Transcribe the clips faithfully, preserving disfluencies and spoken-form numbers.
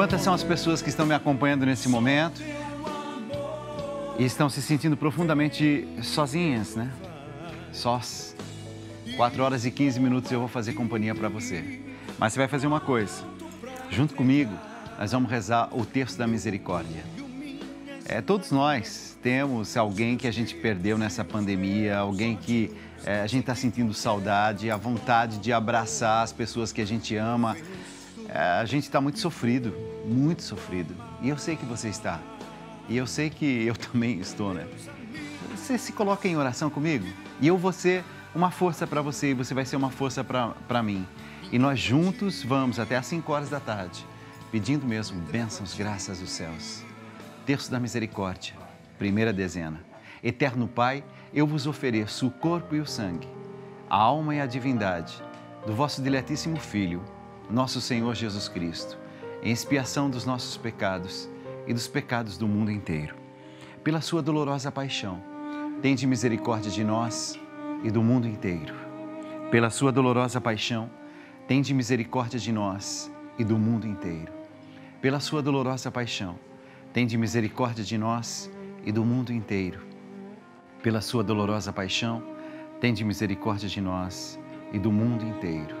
Quantas são as pessoas que estão me acompanhando nesse momento e estão se sentindo profundamente sozinhas, né? Sós. quatro horas e quinze minutos eu vou fazer companhia para você. Mas você vai fazer uma coisa. Junto comigo, nós vamos rezar o Terço da Misericórdia. É, todos nós temos alguém que a gente perdeu nessa pandemia, alguém que é, a gente está sentindo saudade, a vontade de abraçar as pessoas que a gente ama. A gente está muito sofrido, muito sofrido. E eu sei que você está. E eu sei que eu também estou, né? Você se coloca em oração comigo e eu vou ser uma força para você e você vai ser uma força para mim. E nós juntos vamos até às cinco horas da tarde, pedindo mesmo bênçãos, graças dos céus. Terço da Misericórdia, primeira dezena. Eterno Pai, eu vos ofereço o corpo e o sangue, a alma e a divindade do vosso diletíssimo Filho, nosso Senhor Jesus Cristo, em expiação dos nossos pecados e dos pecados do mundo inteiro. Pela sua dolorosa paixão, tende misericórdia de nós e do mundo inteiro. Pela sua dolorosa paixão, tende misericórdia de nós e do mundo inteiro. Pela sua dolorosa paixão, tende misericórdia de nós e do mundo inteiro. Pela sua dolorosa paixão, tende misericórdia de nós e do mundo inteiro.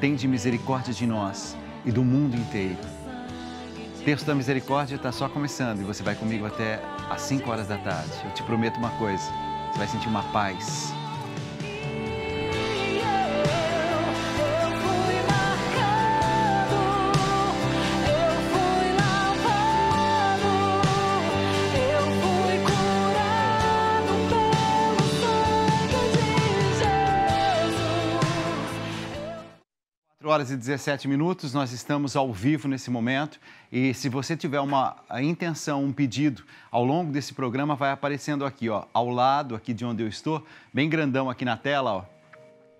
tende misericórdia de nós e do mundo inteiro. O Terço da Misericórdia está só começando e você vai comigo até às cinco horas da tarde. Eu te prometo uma coisa, você vai sentir uma paz. horas e dezessete minutos, nós estamos ao vivo nesse momento e se você tiver uma intenção, um pedido ao longo desse programa, vai aparecendo aqui, ó, ao lado aqui de onde eu estou, bem grandão aqui na tela, ó.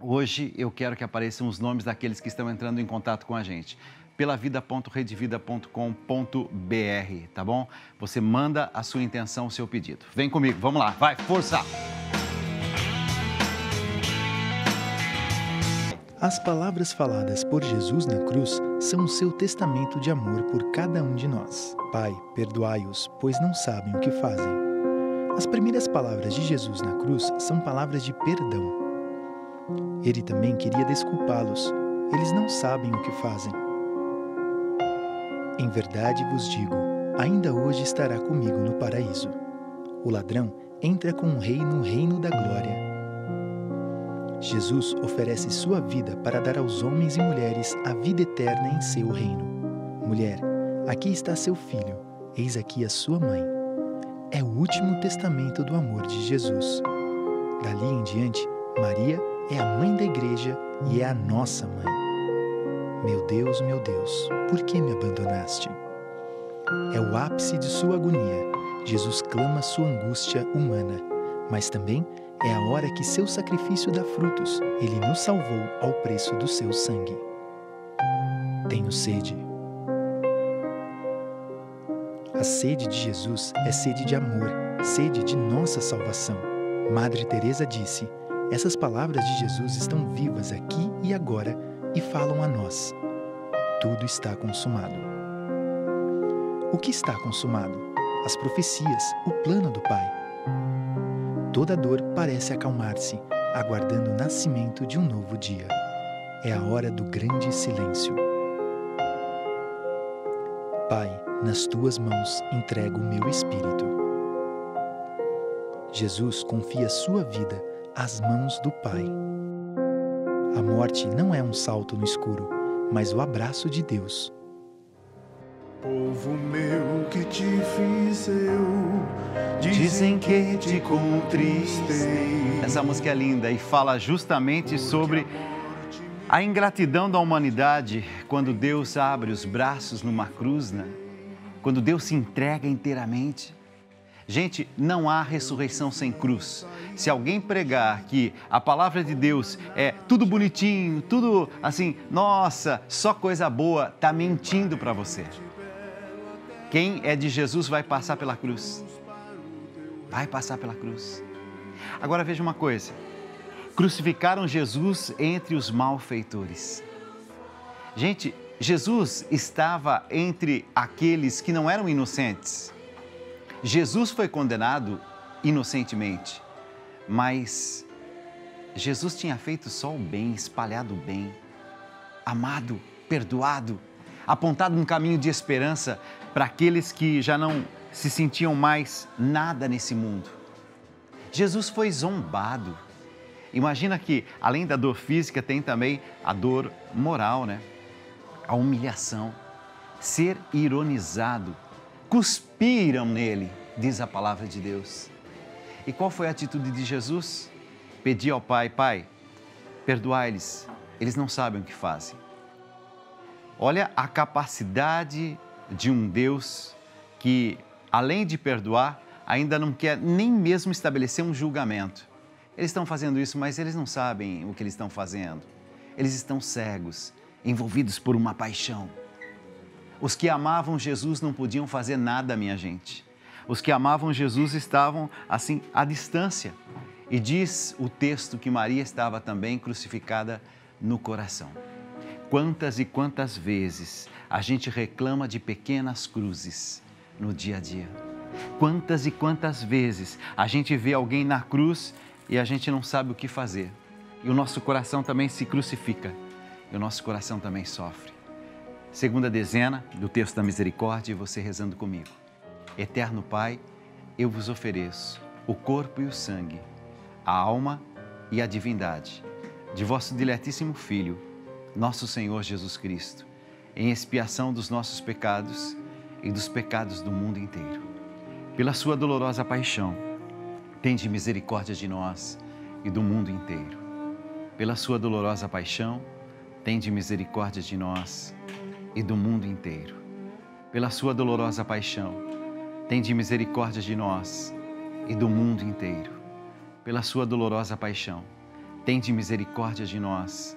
Hoje eu quero que apareçam os nomes daqueles que estão entrando em contato com a gente. Pela vida ponto redevida ponto com ponto br, tá bom? Você manda a sua intenção, o seu pedido. Vem comigo, vamos lá, vai, força! As palavras faladas por Jesus na cruz são o seu testamento de amor por cada um de nós. Pai, perdoai-os, pois não sabem o que fazem. As primeiras palavras de Jesus na cruz são palavras de perdão. Ele também queria desculpá-los. Eles não sabem o que fazem. Em verdade vos digo, ainda hoje estará comigo no paraíso. O ladrão entra com o rei no reino da glória. Jesus oferece sua vida para dar aos homens e mulheres a vida eterna em seu reino. Mulher, aqui está seu filho, eis aqui a sua mãe. É o último testamento do amor de Jesus. Dali em diante, Maria é a mãe da igreja e é a nossa mãe. Meu Deus, meu Deus, por que me abandonaste? É o ápice de sua agonia. Jesus clama sua angústia humana, mas também é a hora que seu sacrifício dá frutos. Ele nos salvou ao preço do seu sangue. Tenho sede. A sede de Jesus é sede de amor, sede de nossa salvação. Madre Teresa disse, essas palavras de Jesus estão vivas aqui e agora e falam a nós. Tudo está consumado. O que está consumado? As profecias, o plano do Pai. Toda dor parece acalmar-se, aguardando o nascimento de um novo dia. É a hora do grande silêncio. Pai, nas tuas mãos entrego o meu espírito. Jesus confia sua vida às mãos do Pai. A morte não é um salto no escuro, mas o abraço de Deus. Povo meu que te fiz eu, dizem que te contristei. Essa música é linda e fala justamente sobre a ingratidão da humanidade quando Deus abre os braços numa cruz, né? quando Deus se entrega inteiramente. Gente, não há ressurreição sem cruz. Se alguém pregar que a palavra de Deus é tudo bonitinho, tudo assim, nossa, só coisa boa, está mentindo para você. Quem é de Jesus vai passar pela cruz. Vai passar pela cruz. Agora veja uma coisa. Crucificaram Jesus entre os malfeitores. Gente, Jesus estava entre aqueles que não eram inocentes. Jesus foi condenado inocentemente, mas Jesus tinha feito só o bem, espalhado o bem, amado, perdoado, apontado um caminho de esperança para aqueles que já não se sentiam mais nada nesse mundo. Jesus foi zombado. Imagina que, além da dor física, tem também a dor moral, né? A humilhação, ser ironizado. Cuspiram nele, diz a palavra de Deus. E qual foi a atitude de Jesus? Pedir ao Pai, Pai, perdoai-lhes, eles não sabem o que fazem. Olha a capacidade de um Deus que, além de perdoar, ainda não quer nem mesmo estabelecer um julgamento. Eles estão fazendo isso, mas eles não sabem o que eles estão fazendo. Eles estão cegos, envolvidos por uma paixão. Os que amavam Jesus não podiam fazer nada, minha gente. Os que amavam Jesus estavam, assim, à distância. E diz o texto que Maria estava também crucificada no coração. Quantas e quantas vezes a gente reclama de pequenas cruzes no dia a dia. Quantas e quantas vezes a gente vê alguém na cruz e a gente não sabe o que fazer. E o nosso coração também se crucifica. E o nosso coração também sofre. Segunda dezena do Terço da Misericórdia, e você rezando comigo. Eterno Pai, eu vos ofereço o corpo e o sangue, a alma e a divindade de vosso diletíssimo Filho, nosso Senhor Jesus Cristo, em expiação dos nossos pecados e dos pecados do mundo inteiro. Pela sua dolorosa paixão, tende misericórdia de nós e do mundo inteiro. Pela sua dolorosa paixão, tende misericórdia de nós e do mundo inteiro. Pela sua dolorosa paixão, tende misericórdia de nós e do mundo inteiro. Pela sua dolorosa paixão, tende misericórdia de nós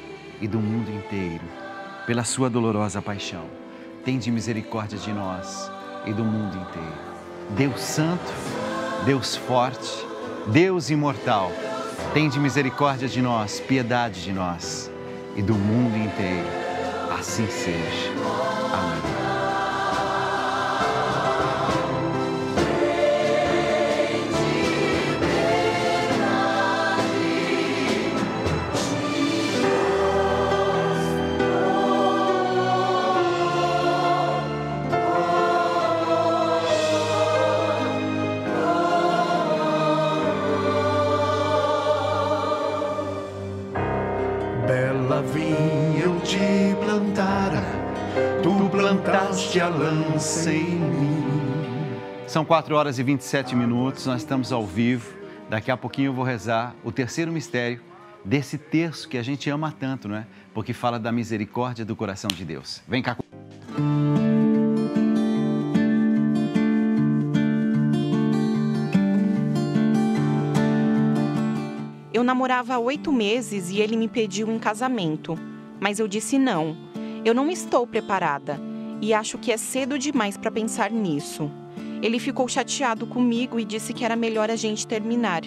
e do mundo inteiro. Pela sua dolorosa paixão, tende misericórdia de nós e do mundo inteiro. Deus Santo, Deus Forte, Deus Imortal, tende misericórdia de nós, piedade de nós e do mundo inteiro. Assim seja. Amém. São quatro horas e vinte e sete minutos, nós estamos ao vivo. Daqui a pouquinho eu vou rezar o terceiro mistério desse terço que a gente ama tanto, não é? Porque fala da misericórdia do coração de Deus. Vem cá. Eu namorava há oito meses e ele me pediu em casamento, mas eu disse não. Eu não estou preparada e acho que é cedo demais para pensar nisso. Ele ficou chateado comigo e disse que era melhor a gente terminar.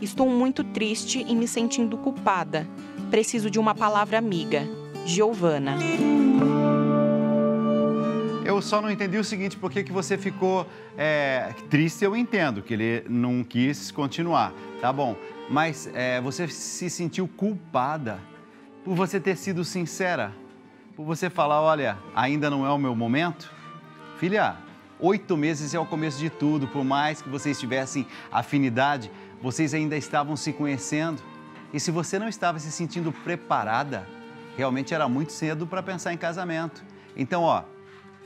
Estou muito triste e me sentindo culpada. Preciso de uma palavra amiga. Giovana. Eu só não entendi o seguinte, por que você ficou é, triste, eu entendo que ele não quis continuar, tá bom. Mas é, você se sentiu culpada por você ter sido sincera, por você falar, olha, ainda não é o meu momento? Filha... Oito meses é o começo de tudo. Por mais que vocês tivessem afinidade, vocês ainda estavam se conhecendo. E se você não estava se sentindo preparada, realmente era muito cedo para pensar em casamento. Então, ó,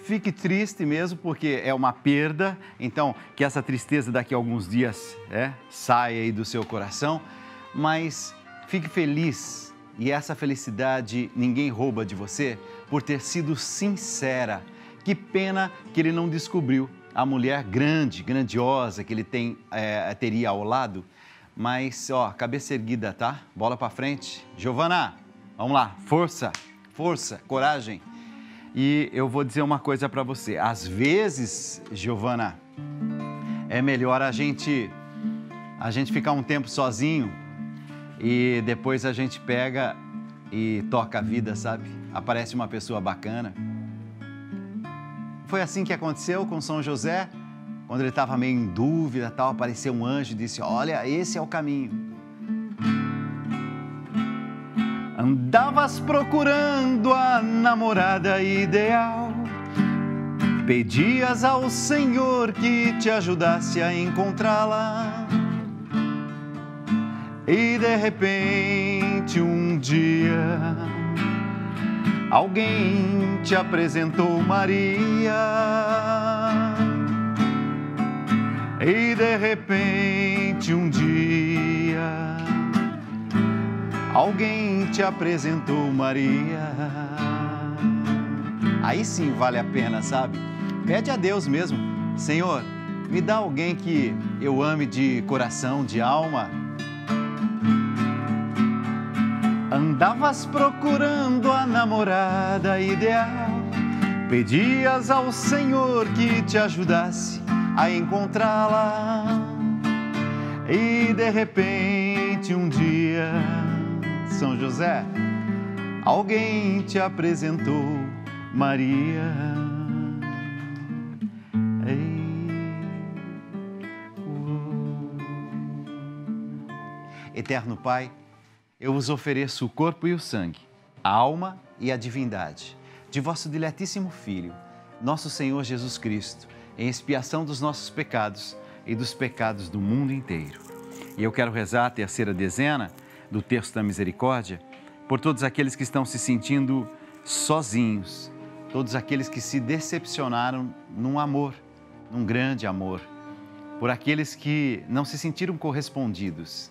fique triste mesmo, porque é uma perda. Então, que essa tristeza daqui a alguns dias é, saia aí do seu coração. Mas fique feliz, e essa felicidade ninguém rouba de você, por ter sido sincera. Que pena que ele não descobriu a mulher grande, grandiosa que ele tem, é, teria ao lado. Mas, ó, cabeça erguida, tá? Bola pra frente. Giovana, vamos lá. Força, força, coragem. E eu vou dizer uma coisa pra você. Às vezes, Giovana, é melhor a gente, a gente ficar um tempo sozinho e depois a gente pega e toca a vida, sabe? Aparece uma pessoa bacana. Foi assim que aconteceu com São José, quando ele estava meio em dúvida, tal, apareceu um anjo e disse, olha, esse é o caminho. Andavas procurando a namorada ideal, pedias ao Senhor que te ajudasse a encontrá-la. E de repente um dia... alguém te apresentou Maria. E de repente um dia, alguém te apresentou Maria. Aí sim vale a pena, sabe? Pede a Deus mesmo. Senhor, me dá alguém que eu ame de coração, de alma. Andavas procurando a namorada ideal, pedias ao Senhor que te ajudasse a encontrá-la. E de repente um dia, São José, alguém te apresentou Maria. Ei. Eterno Pai, eu vos ofereço o corpo e o sangue, a alma e a divindade de vosso diletíssimo Filho, nosso Senhor Jesus Cristo, em expiação dos nossos pecados e dos pecados do mundo inteiro. E eu quero rezar a terceira dezena do Terço da Misericórdia por todos aqueles que estão se sentindo sozinhos, todos aqueles que se decepcionaram num amor, num grande amor, por aqueles que não se sentiram correspondidos.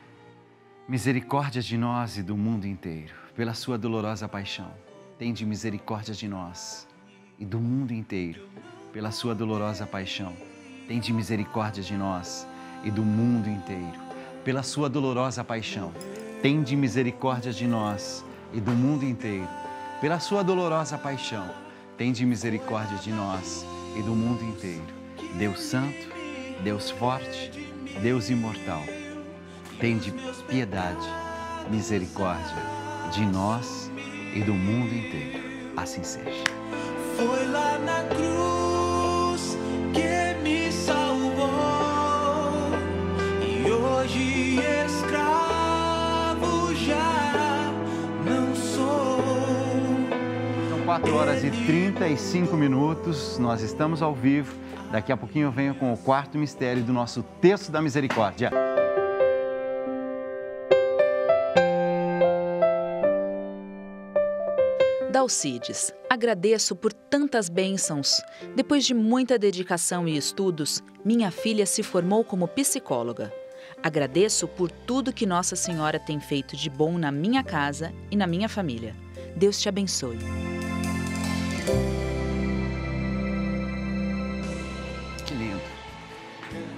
misericórdia de nós e do mundo inteiro. Pela sua dolorosa paixão, tende misericórdia de nós e do mundo inteiro. Pela sua dolorosa paixão, tende misericórdia de nós e do mundo inteiro. Pela sua dolorosa paixão, tende misericórdia de nós e do mundo inteiro. Pela sua dolorosa paixão, tende misericórdia de nós e do mundo inteiro. Deus Santo, Deus Forte, Deus Imortal, tende piedade, misericórdia de nós e do mundo inteiro. Assim seja. Foi lá na cruz que me salvou, e hoje escravo já não sou. São quatro horas e trinta e cinco minutos, nós estamos ao vivo. Daqui a pouquinho eu venho com o quarto mistério do nosso Terço da Misericórdia. Alcides, agradeço por tantas bênçãos. Depois de muita dedicação e estudos, minha filha se formou como psicóloga. Agradeço por tudo que Nossa Senhora tem feito de bom na minha casa e na minha família. Deus te abençoe. Que lindo.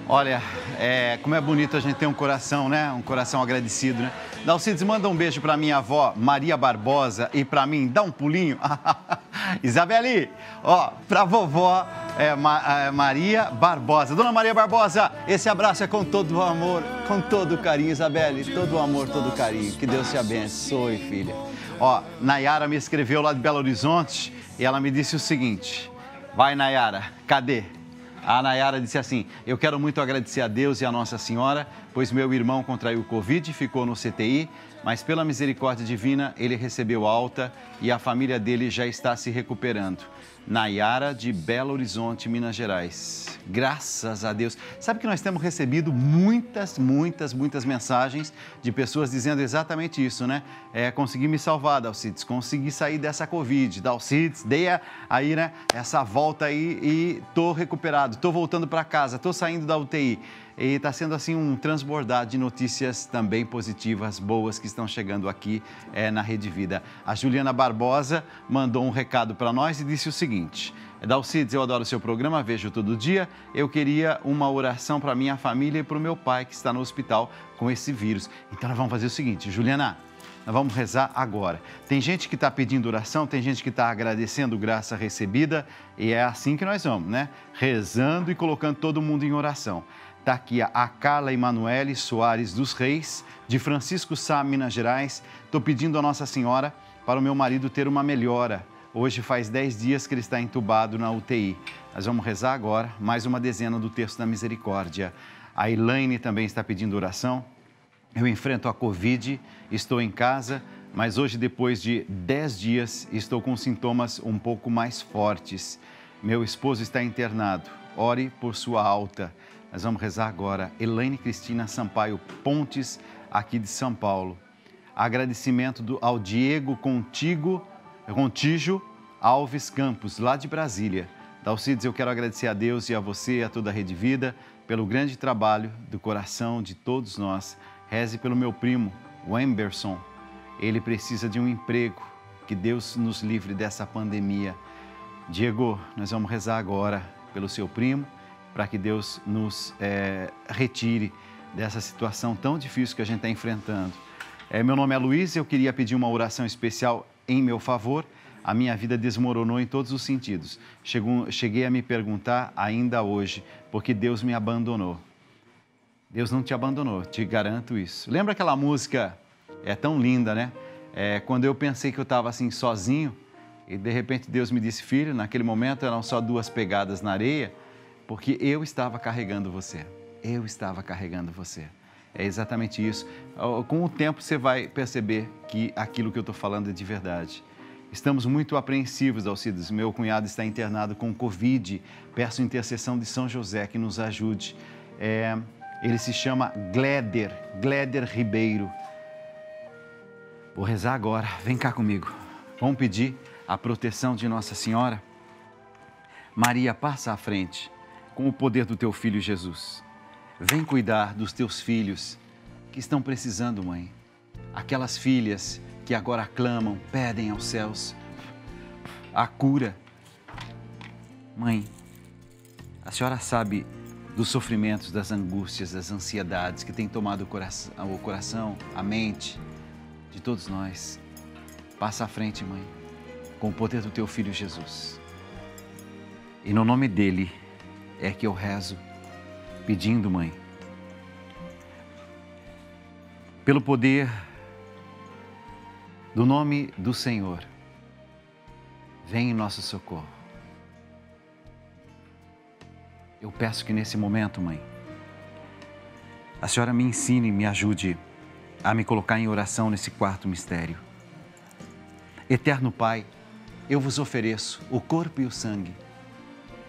Olha, é, como é bonito a gente ter um coração, né? Um coração agradecido, né? Dalcides, manda um beijo pra minha avó, Maria Barbosa, e pra mim, dá um pulinho. Isabeli, ó, pra vovó é, Ma, é, Maria Barbosa. Dona Maria Barbosa, esse abraço é com todo o amor, com todo o carinho, Isabeli, todo o amor, todo o carinho. Que Deus te abençoe, filha. Ó, Nayara me escreveu lá de Belo Horizonte e ela me disse o seguinte: vai, Nayara, cadê? A Nayara disse assim: eu quero muito agradecer a Deus e a Nossa Senhora, pois meu irmão contraiu o Covid e ficou no C T I, mas pela misericórdia divina ele recebeu alta e a família dele já está se recuperando. Nayara de Belo Horizonte, Minas Gerais. Graças a Deus. Sabe que nós temos recebido muitas, muitas, muitas mensagens de pessoas dizendo exatamente isso, né? É, consegui me salvar, Dalcides, consegui sair dessa Covid, Dalcides, dei a, aí, né, essa volta aí e tô recuperado, tô voltando para casa, tô saindo da U T I. E está sendo assim um transbordar de notícias também positivas, boas, que estão chegando aqui é, na Rede Vida. A Juliana Barbosa mandou um recado para nós e disse o seguinte: Dalcides, eu adoro seu programa, vejo todo dia. Eu queria uma oração para minha família e para o meu pai que está no hospital com esse vírus. Então nós vamos fazer o seguinte, Juliana, nós vamos rezar agora. Tem gente que está pedindo oração, tem gente que está agradecendo graça recebida e é assim que nós vamos, né? Rezando e colocando todo mundo em oração. Está aqui a Carla Emanuele Soares dos Reis, de Francisco Sá, Minas Gerais. Estou pedindo a Nossa Senhora para o meu marido ter uma melhora. Hoje faz dez dias que ele está entubado na U T I. Nós vamos rezar agora mais uma dezena do Terço da Misericórdia. A Elaine também está pedindo oração. Eu enfrento a Covid, estou em casa, mas hoje, depois de dez dias, estou com sintomas um pouco mais fortes. Meu esposo está internado. Ore por sua alta. Nós vamos rezar agora, Elaine Cristina Sampaio Pontes, aqui de São Paulo. Agradecimento do, ao Diego Contigo, Contijo Alves Campos, lá de Brasília. Dalcides, eu quero agradecer a Deus e a você e a toda a Rede Vida pelo grande trabalho do coração de todos nós. Reze pelo meu primo, o Emerson. Ele precisa de um emprego. Que Deus nos livre dessa pandemia. Diego, nós vamos rezar agora pelo seu primo, para que Deus nos é, retire dessa situação tão difícil que a gente está enfrentando. É, meu nome é Luiz, eu queria pedir uma oração especial em meu favor. A minha vida desmoronou em todos os sentidos. Chegou, cheguei a me perguntar ainda hoje, porque Deus me abandonou. Deus não te abandonou, te garanto isso. Lembra aquela música, é tão linda, né? É, quando eu pensei que eu estava assim sozinho, e de repente Deus me disse: filho, naquele momento eram só duas pegadas na areia, porque eu estava carregando você, eu estava carregando você. É exatamente isso. Com o tempo você vai perceber que aquilo que eu estou falando é de verdade. Estamos muito apreensivos, Dalcides. Meu cunhado está internado com Covid. Peço intercessão de São José que nos ajude. É, ele se chama Gleder, Gleder Ribeiro. Vou rezar agora. Vem cá comigo. Vamos pedir a proteção de Nossa Senhora. Maria, passa à frente com o poder do teu filho Jesus. Vem cuidar dos teus filhos que estão precisando, mãe. Aquelas filhas que agora clamam, pedem aos céus a cura. Mãe, a senhora sabe dos sofrimentos, das angústias, das ansiedades que tem tomado o coração, o coração, a mente de todos nós. Passa à frente, mãe, com o poder do teu filho Jesus. E no nome dele é que eu rezo, pedindo, mãe, pelo poder do nome do Senhor, vem em nosso socorro. Eu peço que nesse momento, mãe, a senhora me ensine, me ajude a me colocar em oração nesse quarto mistério. Eterno Pai, eu vos ofereço o corpo e o sangue,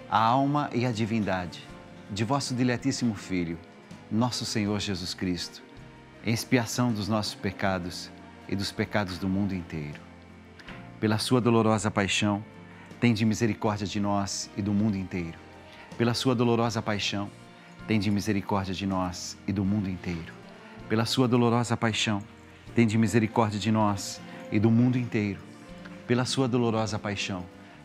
a alma e a divindade de vosso diletíssimo Filho, nosso Senhor Jesus Cristo, em expiação dos nossos pecados e dos pecados do mundo inteiro. Pela sua dolorosa paixão, tende misericórdia de nós e do mundo inteiro. Pela sua dolorosa paixão, tende misericórdia de nós e do mundo inteiro. Pela sua dolorosa paixão, tende misericórdia de nós e do mundo inteiro. Pela sua dolorosa paixão,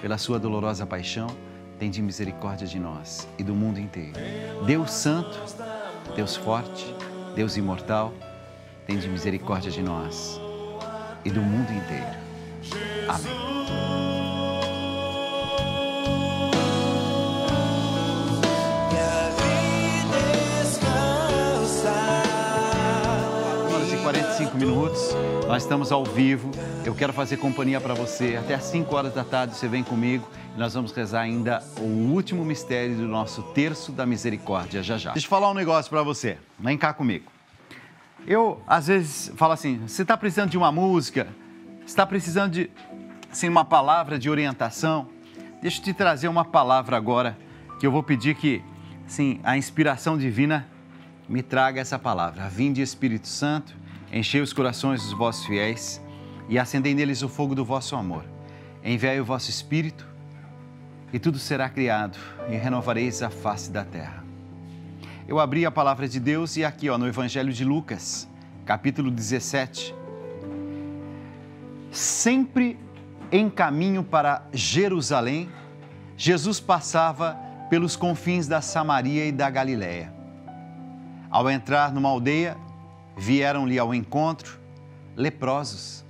Pela sua dolorosa paixão, tende misericórdia de nós e do mundo inteiro. Deus Santo, Deus Forte, Deus Imortal, tende misericórdia de nós e do mundo inteiro. Amém. quarenta e cinco minutos, nós estamos ao vivo. Eu quero fazer companhia para você até às cinco horas da tarde. Você vem comigo e nós vamos rezar ainda o último mistério do nosso Terço da Misericórdia, já já. Deixa eu falar um negócio para você, vem cá comigo. Eu, às vezes, falo assim, você está precisando de uma música, você está precisando de assim, uma palavra de orientação. Deixa eu te trazer uma palavra agora, que eu vou pedir que assim, a inspiração divina me traga essa palavra. Vinde, Espírito Santo, enchei os corações dos vossos fiéis e acendei neles o fogo do vosso amor. Enviai o vosso Espírito e tudo será criado e renovareis a face da terra. Eu abri a palavra de Deus e aqui ó, no Evangelho de Lucas, capítulo dezessete. Sempre em caminho para Jerusalém, Jesus passava pelos confins da Samaria e da Galiléia. Ao entrar numa aldeia, vieram-lhe ao encontro leprosos,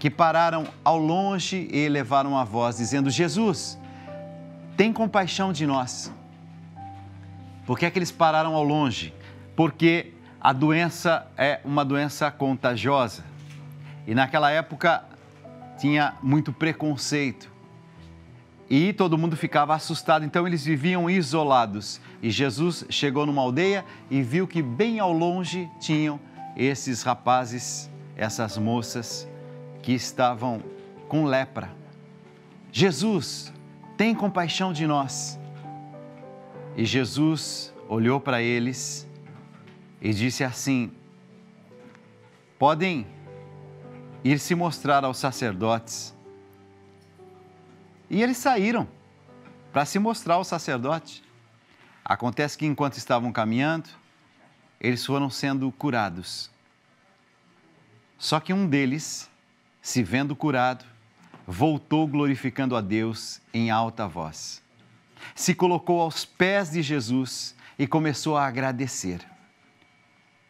que pararam ao longe e elevaram a voz, dizendo, Jesus, tem compaixão de nós. Por que é que eles pararam ao longe? Porque a doença é uma doença contagiosa. E naquela época tinha muito preconceito. E todo mundo ficava assustado, então eles viviam isolados. E Jesus chegou numa aldeia e viu que bem ao longe tinham esses rapazes, essas moças que estavam com lepra. Jesus, tem compaixão de nós. E Jesus olhou para eles e disse assim, podem ir se mostrar aos sacerdotes. E eles saíram para se mostrar ao sacerdote. Acontece que enquanto estavam caminhando, eles foram sendo curados. Só que um deles, se vendo curado, voltou glorificando a Deus em alta voz. Se colocou aos pés de Jesus e começou a agradecer.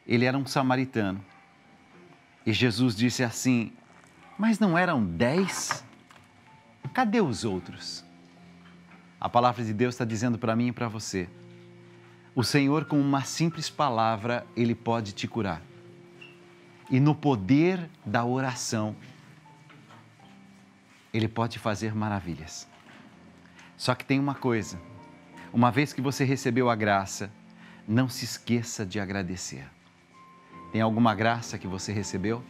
Ele era um samaritano. E Jesus disse assim, mas não eram dez? Cadê os outros? A palavra de Deus está dizendo para mim e para você. O Senhor, com uma simples palavra, Ele pode te curar. E no poder da oração, Ele pode fazer maravilhas. Só que tem uma coisa. Uma vez que você recebeu a graça, não se esqueça de agradecer. Tem alguma graça que você recebeu?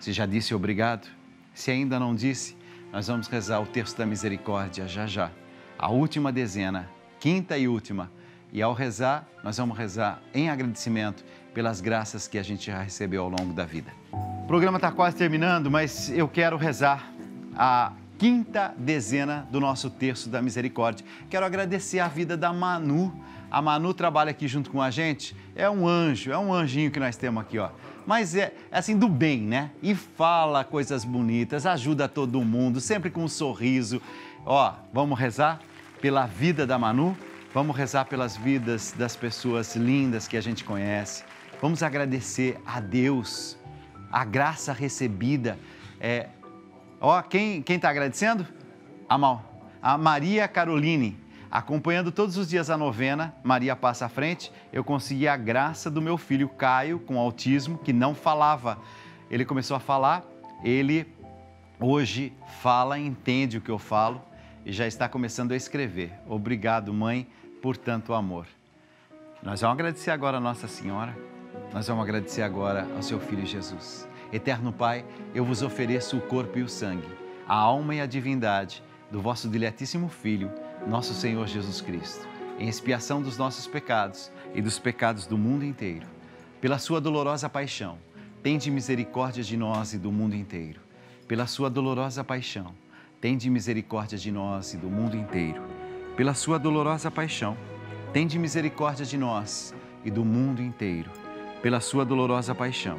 Se já disse obrigado? Se ainda não disse, nós vamos rezar o Terço da Misericórdia já já, a última dezena, quinta e última. E ao rezar, nós vamos rezar em agradecimento pelas graças que a gente já recebeu ao longo da vida. O programa está quase terminando, mas eu quero rezar a quinta dezena do nosso Terço da Misericórdia. Quero agradecer a vida da Manu. A Manu trabalha aqui junto com a gente, é um anjo, é um anjinho que nós temos aqui, ó. Mas é assim, do bem, né? E fala coisas bonitas, ajuda todo mundo, sempre com um sorriso. Ó, vamos rezar pela vida da Manu, vamos rezar pelas vidas das pessoas lindas que a gente conhece. Vamos agradecer a Deus, a graça recebida. É... Ó, quem quem tá agradecendo? A, Mal, a Maria Caroline. Acompanhando todos os dias a novena, Maria Passa à Frente, eu consegui a graça do meu filho Caio, com autismo, que não falava. Ele começou a falar, ele hoje fala, entende o que eu falo e já está começando a escrever. Obrigado, mãe, por tanto amor. Nós vamos agradecer agora a Nossa Senhora, nós vamos agradecer agora ao seu Filho Jesus. Eterno Pai, eu vos ofereço o corpo e o sangue, a alma e a divindade do vosso diletíssimo Filho, nosso Senhor Jesus Cristo, em expiação dos nossos pecados e dos pecados do mundo inteiro. Pela sua dolorosa paixão, tende misericórdia de nós e do mundo inteiro. Pela sua dolorosa paixão, tende misericórdia de nós e do mundo inteiro. pela sua dolorosa paixão, tende misericórdia de nós e do mundo inteiro. Pela sua dolorosa paixão,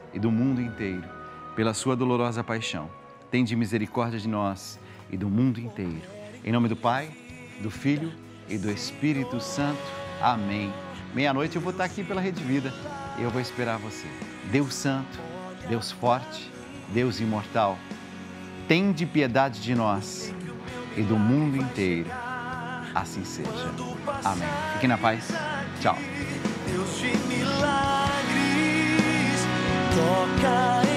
e do mundo inteiro. Pela sua dolorosa paixão, tende misericórdia de nós e do mundo inteiro. Em nome do Pai, do Filho e do Espírito Santo. Amém. Meia-noite eu vou estar aqui pela Rede Vida e eu vou esperar você. Deus Santo, Deus Forte, Deus Imortal, tende piedade de nós e do mundo inteiro. Assim seja. Amém. Fiquem na paz. Tchau. Deus de milagres, toca